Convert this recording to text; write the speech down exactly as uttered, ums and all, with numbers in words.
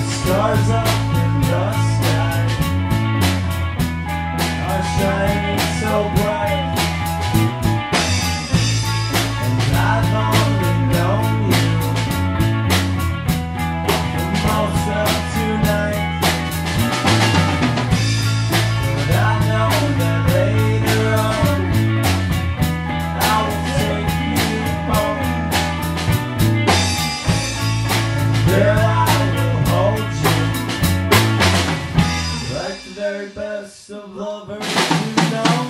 Stars up in the sky are shining so bright, and I've only known you for most of tonight. But I know that later on I will take you home, and girl, very best of lovers you know.